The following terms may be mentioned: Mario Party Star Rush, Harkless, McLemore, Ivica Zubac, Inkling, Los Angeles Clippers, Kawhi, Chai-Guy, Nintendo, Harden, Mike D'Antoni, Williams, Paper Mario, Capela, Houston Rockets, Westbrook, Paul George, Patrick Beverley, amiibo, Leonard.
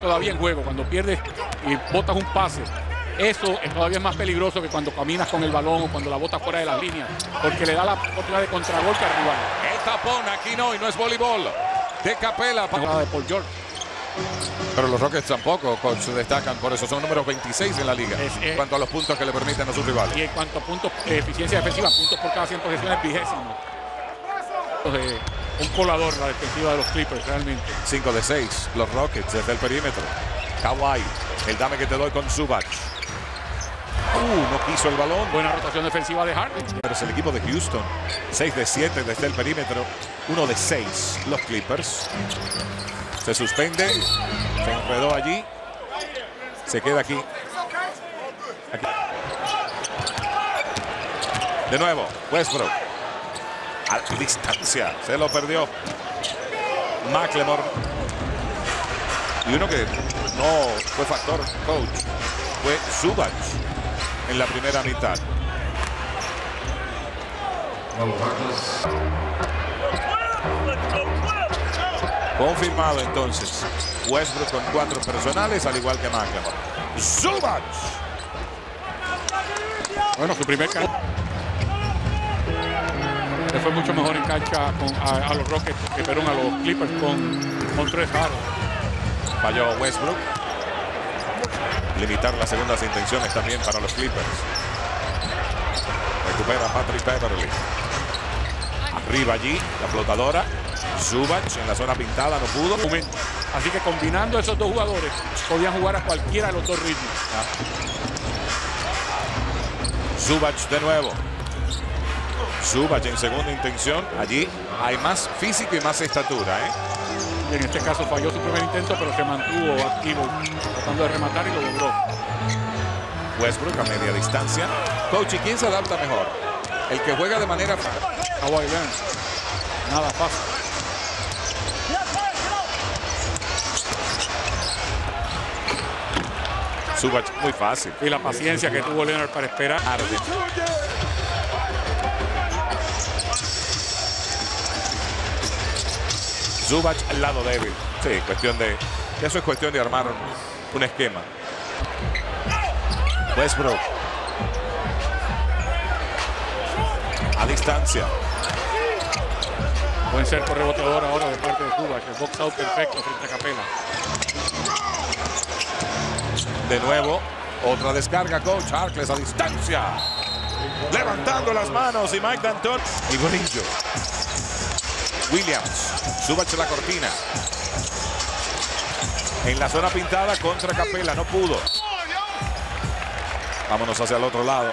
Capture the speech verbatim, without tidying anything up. Todavía en juego, cuando pierdes y botas un pase, eso es todavía más peligroso que cuando caminas con el balón o cuando la botas fuera de las líneas, porque le da la oportunidad de contragolpe al rival. El tapón aquí no, y no es voleibol de Capela para de Paul George. Pero los Rockets tampoco se destacan por eso, son números veintiséis en la liga es, es, en cuanto a los puntos que le permiten a sus rivales. Y en cuanto a puntos, eh, eficiencia defensiva, puntos por cada cien posesiones, vigésimo. Entonces, un colador la defensiva de los Clippers realmente. cinco de seis, los Rockets desde el perímetro. Kawhi, el dame que te doy con Zubac. Uh, no quiso el balón. Buena rotación defensiva de Harden. Pero es el equipo de Houston. seis de siete desde el perímetro. uno de seis, los Clippers. Se suspende. Se enredó allí. Se queda aquí. aquí. De nuevo, Westbrook. A distancia, se lo perdió McLemore. Y uno que no fue factor, coach, fue Zubac en la primera mitad. Confirmado entonces Westbrook con cuatro personales, al igual que McLemore. Zubac. Bueno, su primer Le fue mucho mejor en cancha con, a, a los Rockets, que fueron a los Clippers con, con tres aros. Falló Westbrook. Limitar las segundas intenciones también para los Clippers. Recupera Patrick Beverley. Arriba allí, la flotadora. Zubac en la zona pintada, no pudo. Así que combinando esos dos jugadores, podían jugar a cualquiera de los dos ritmos. Ah. Zubac de nuevo. Zubac en segunda intención. Allí hay más físico y más estatura, ¿eh? Y en este caso falló su primer intento, pero se mantuvo activo, tratando de rematar y lo logró. Westbrook a media distancia. Coach, ¿y quién se adapta mejor? El que juega de manera fácil. Kawhi Leonard. Nada fácil. Zubac muy fácil. Y la paciencia que tuvo Leonard para esperar. Arde. Zubac al lado débil. Sí, cuestión de... Eso es cuestión de armar un esquema. Westbrook. A distancia. Buen cerco reboteador ahora de parte de Zubac. El box out perfecto frente a Capela. De nuevo, otra descarga. Coach Harkless a distancia. Levantando las manos y Mike D'Antoni. Y Bolillo. Williams. Zubac la cortina. En la zona pintada contra Capela. No pudo. Vámonos hacia el otro lado.